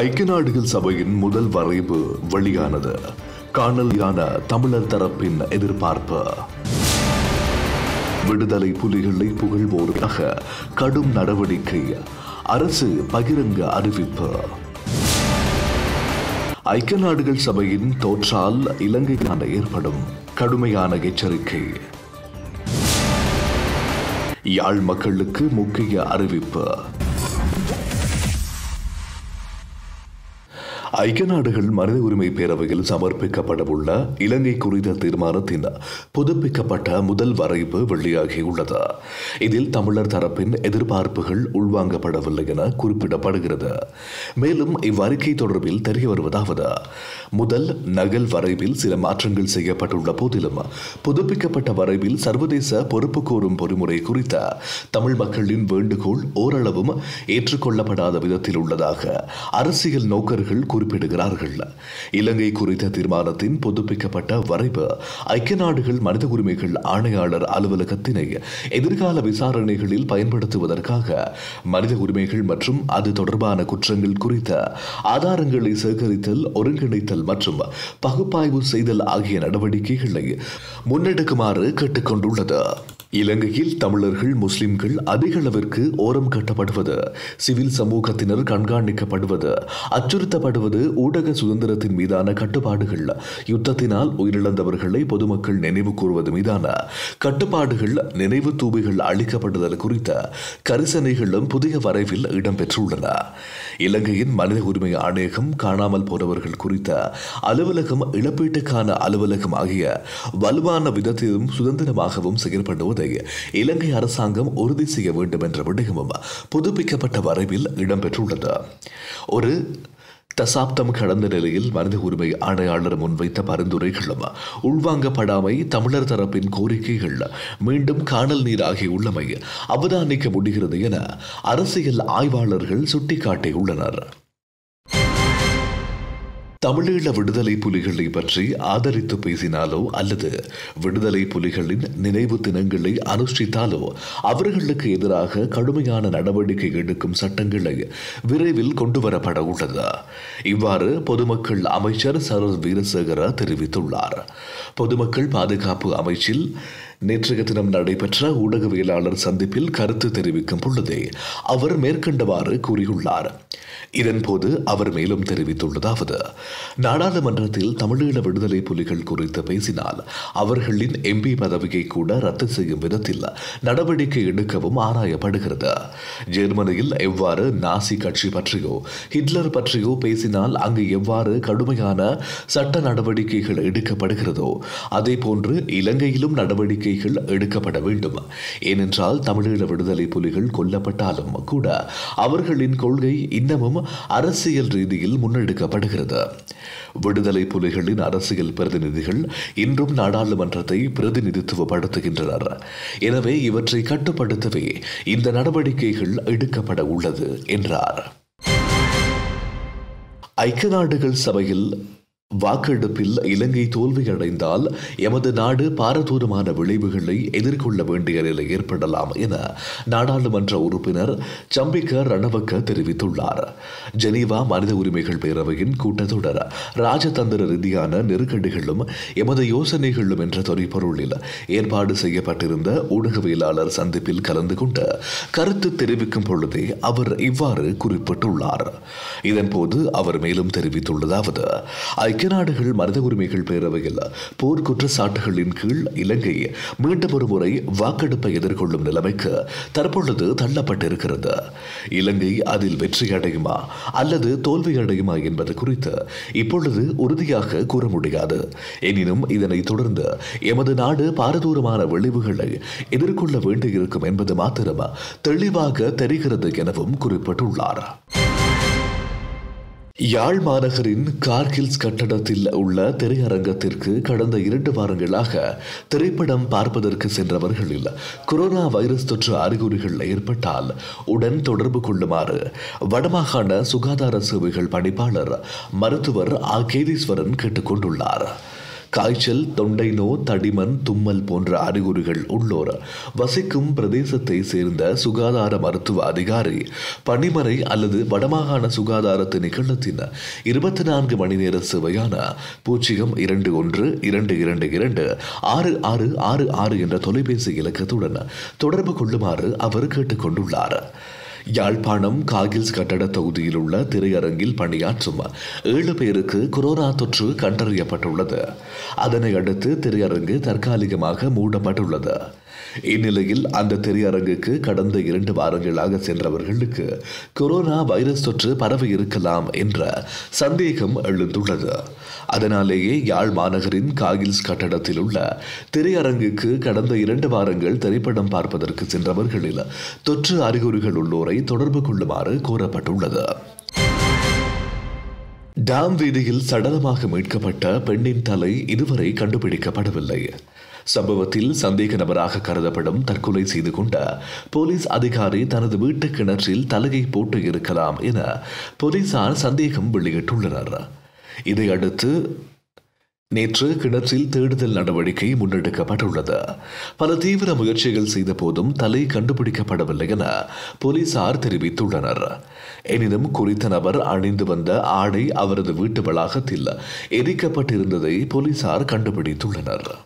ஐக்கியநாடுகள் சபையின் முதல் வரைவு வெளியானது. காணொலியான தமிழர் தரப்பின் எதிர்பார்ப்பு. விடுதலை புலிகளை புகழ்வோருக்காக கடும் நடவடிக்கை, அரசு பகிரங்க அறிவிப்பு. ஐக்கிய நாடுகள் சபையின் தோற்றால் இலங்கைக்கான ஏற்படும் கடுமையான எச்சரிக்கை. யாழ் மக்களுக்கு முக்கிய அறிவிப்பு. ஐக்கிய நாடுகள் மனித உரிமை பேரவையில் சமர்ப்பிக்கப்படவுள்ள இலங்கை குறித்த தீர்மானத்தின் புதுப்பிக்கப்பட்ட முதல் வரைவு வெளியாகியுள்ளது. இதில் தமிழர் தரப்பின் எதிர்பார்ப்புகள் உள்வாங்கப்படவில்லை என குறிப்பிடப்படுகிறது. மேலும் இவ்வறிக்கை தொடர்பில் தெரிய வருவதாவது, முதல் நகல் வரைவில் சில மாற்றங்கள் செய்யப்பட்டுள்ள போதிலும் புதுப்பிக்கப்பட்ட வரைவில் சர்வதேச பொறுப்பு கோரும் பொறிமுறை குறித்த தமிழ் மக்களின் வேண்டுகோள் ஓரளவும் ஏற்றுக்கொள்ளப்படாத விதத்தில் உள்ளதாக அரசியல் நோக்கர்கள் குறிப்பிடுகிறார்கள். இலங்கை குறித்த தீர்மானத்தின் புதுப்பிக்கப்பட்ட வரைவு ஐக்கிய நாடுகள் மனித உரிமைகள் ஆணையாளர் அலுவலகத்தினை எதிர்கால விசாரணைகளில் பயன்படுத்துவதற்காக மனித உரிமைகள் மற்றும் அது தொடர்பான குற்றங்கள் குறித்த ஆதாரங்களை சேகரித்தல், ஒருங்கிணைத்தல் மற்றும் பகுப்பாய்வு செய்தல் ஆகிய நடவடிக்கைகளை முன்னெடுக்குமாறு கேட்டுக்கொண்டுள்ளது. இலங்கையில் தமிழர்கள், முஸ்லிம்கள் அதிக அளவிற்கு ஓரம் கட்டப்படுவது, சிவில் சமூகத்தினர் கண்காணிக்கப்படுவது, அச்சுறுத்தப்படுவது, ஊடக சுதந்திரத்தின் மீதான கட்டுப்பாடுகள், யுத்தத்தினால் உயிரிழந்தவர்களை பொதுமக்கள் நினைவு கூறுவது மீதான கட்டுப்பாடுகள், நினைவு தூபிகள் அளிக்கப்படுதல் குறித்த கரிசனைகளும் புதிய வரைவில் இடம்பெற்றுள்ளன. இலங்கையின் மனித உரிமை ஆணையகம் காணாமல் போனவர்கள் குறித்த அலுவலகம், இழப்பீட்டுக்கான அலுவலகம் ஆகிய வலுவான விதத்திலும் சுதந்திரமாகவும் செயல்படுவது இலங்கை அரசாங்கம் உறுதி செய்ய வேண்டும் என்ற விடயமும் புதுப்பிக்கப்பட்ட வரைவில் இடம்பெற்றுள்ளது. ஒரு தசாப்தம் கடந்த நிலையில் மனித உரிமை ஆணையாளர் முன்வைத்த பரிந்துரைகளும் உள்வாங்கப்படாமை, தமிழர் தரப்பின் கோரிக்கைகள் மீண்டும் காணல் நீராகியுள்ளமை அவதானிக்க முடிகிறது என அரசியல் ஆய்வாளர்கள் சுட்டிக்காட்டியுள்ளனர். தமிழீழ விடுதலை புலிகளை பற்றி ஆதரித்து பேசினாலோ அல்லது விடுதலை புலிகளின் நினைவு தினங்களை அனுஷ்டித்தாலோ அவர்களுக்கு எதிராக கடுமையான நடவடிக்கை எடுக்கும் சட்டங்களை விரைவில் கொண்டுவரப்பட உள்ளது. இவ்வாறு பொதுமக்கள் அமைச்சர் சரத் வீரசேகர தெரிவித்துள்ளார். பொதுமக்கள் பாதுகாப்பு அமைச்சில் நேற்றைய தினம் நடைபெற்ற ஊடகவியலாளர் சந்திப்பில் கருத்து தெரிவிக்கும் பொழுதே அவர் மேற்கண்டவாறு கூறியுள்ளார். இதன்போது அவர் மேலும் தெரிவித்துள்ளதாவது, நாடாளுமன்றத்தில் தமிழீழ விடுதலை புலிகள் குறித்து பேசினால் அவர்களின் எம்பி பதவியை கூட ரத்து செய்யும் விதத்தில் நடவடிக்கை எடுக்கவும் ஆராயப்படுகிறது. ஜெர்மனியில் எவ்வாறு நாசி கட்சி பற்றியோ ஹிட்லர் பற்றியோ பேசினால் அங்கு எவ்வாறு கடுமையான சட்ட நடவடிக்கைகள் எடுக்கப்படுகிறதோ அதே போன்று இலங்கையிலும் நடவடிக்கை எடுக்கப்பட வேண்டும். ஏனென்றால் தமிழீழ விடுதலை புலிகள் கொல்லப்பட்டாலும் கூட அவர்களின் கொள்கை இன்னமும் அரசியல் ரீதியில் முன்னெடுக்கப்படுகிறது. விடுதலை புலிகளின் அரசியல் பிரதிநிதிகள் இன்றும் நாடாளுமன்றத்தை பிரதிநிதித்துவப்படுத்துகின்றனர். எனவே இவற்றை கட்டுப்படுத்தவே இந்த நடவடிக்கைகள் எடுக்கப்பட உள்ளது என்றார். ஐக்கிய நாடுகள் சபையில் வாக்கெடுப்பில் இலங்கை தோல்வியடைந்தால் எமது நாடு பாரதூரமான விளைவுகளை எதிர்கொள்ள வேண்டிய நிலை ஏற்படலாம் என நாடாளுமன்ற உறுப்பினர் சம்பிக்க ரணவக்க தெரிவித்துள்ளார். ஜெனீவா மனித உரிமைகள் பேரவையின் கூட்டத்தொடர் ராஜதந்திர ரீதியான நெருக்கடிகளும் எமது யோசனைகளும் என்ற தொனிப்பொருளில் ஏற்பாடு செய்யப்பட்டிருந்த ஊடகவியலாளர் சந்திப்பில் கலந்து கொண்டு கருத்து தெரிவிக்கும் பொழுதே அவர் இவ்வாறு குறிப்பிட்டுள்ளார். இதன்போது அவர் மேலும் தெரிவித்துள்ளதாவது, ஐக்கிய நாடுகள் மனித உரிமைகள் பேரவையில் போர்க்குற்றச்சாட்டுகளின் கீழ் இலங்கை மீண்டும் ஒரு முறை வாக்கெடுப்பை எதிர்கொள்ளும் நிலைமைக்கு தற்பொழுது தள்ளப்பட்டிருக்கிறது. இலங்கை அதில் வெற்றியடையுமா அல்லது தோல்வியடையுமா என்பது குறித்து இப்பொழுது உறுதியாக கூற முடியாது. எனினும் இதனை தொடர்ந்து எமது நாடு பாரதூரமான விளைவுகளை எதிர்கொள்ள வேண்டியிருக்கும் என்பது மாத்திரம் தெளிவாக தெரிகிறது எனவும் குறிப்பிட்டுள்ளார். யாழ் மாநகரின் கார்கில்ஸ் கட்டடத்தில் உள்ள திரையரங்கத்திற்கு கடந்த 2 வாரங்களாக திரைப்படம் பார்ப்பதற்கு சென்றவர்களில் கொரோனா வைரஸ் தொற்று அறிகுறிகள் ஏற்பட்டால் உடன் தொடர்பு கொள்ளுமாறு வடமாகாண சுகாதார சேவைகள் பணிப்பாளர் மருத்துவர் ஆ. கேதீஸ்வரன் கேட்டுக்கொண்டுள்ளார். காய்ச்சல், தொண்டை நோய், தடிமன், தும்மல் போன்ற அறிகுறிகள் உள்ளோர் வசிக்கும் பிரதேசத்தை சேர்ந்த சுகாதார மருத்துவ அதிகாரி பணிமனை அல்லது வடமாகாண சுகாதார திணைக்களத்தின் 24 மணி நேர சேவையான 021 222 6666 என்ற தொலைபேசி இலக்கத்துடன் தொடர்பு கொள்ளுமாறு அவர் கேட்டுக் கொண்டுள்ளார். யாழ்ப்பாணம் காகில்ஸ் கட்டட தொகுதியில் உள்ள திரையரங்கில் பணியாற்றும் 7 பேருக்கு கொரோனா தொற்று கண்டறியப்பட்டுள்ளது. அதனை அடுத்து திரையரங்கு தற்காலிகமாக மூடப்பட்டுள்ளது. இந்நிலையில் அந்த திரையரங்குக்கு கடந்த 2 வாரங்களாக சென்றவர்களுக்கு கொரோனா வைரஸ் தொற்று பரவி இருக்கலாம் என்ற சந்தேகம் எழுந்துள்ளது. அதனாலேயே யாழ் மாநகரின் காகில்ஸ் கட்டடத்தில் உள்ள திரையரங்குக்கு கடந்த 2 வாரங்கள் திரைப்படம் பார்ப்பதற்கு சென்றவர்களில் தொற்று அறிகுறிகள் உள்ளோரை தொடர்பு கொள்ளுமாறு கோரப்பட்டுள்ளது. டாம் வீதியில் சடலமாக மீட்கப்பட்ட பெண்ணின் தலை இதுவரை கண்டுபிடிக்கப்படவில்லை. சம்பவத்தில் சந்தேக நபராக கருதப்படும் தற்கொலை செய்து கொண்ட போலீஸ் அதிகாரி தனது வீட்டு கிணற்றில் தலையை போட்டு இருக்கலாம் என போலீசார் சந்தேகம் வெளியிட்டுள்ளனர். இதையடுத்து நேற்று கிணற்றில் தேடுதல் நடவடிக்கை முன்னெடுக்கப்பட்டுள்ளது. பல தீவிர முயற்சிகள் செய்த போதும் தலை கண்டுபிடிக்கப்படவில்லை என போலீசார் தெரிவித்துள்ளனர். எனினும் குறித்த நபர் அணிந்து வந்த ஆடை அவரது வீட்டு வளாகத்தில் எரிக்கப்பட்டிருந்ததை போலீசார் கண்டுபிடித்துள்ளனர்.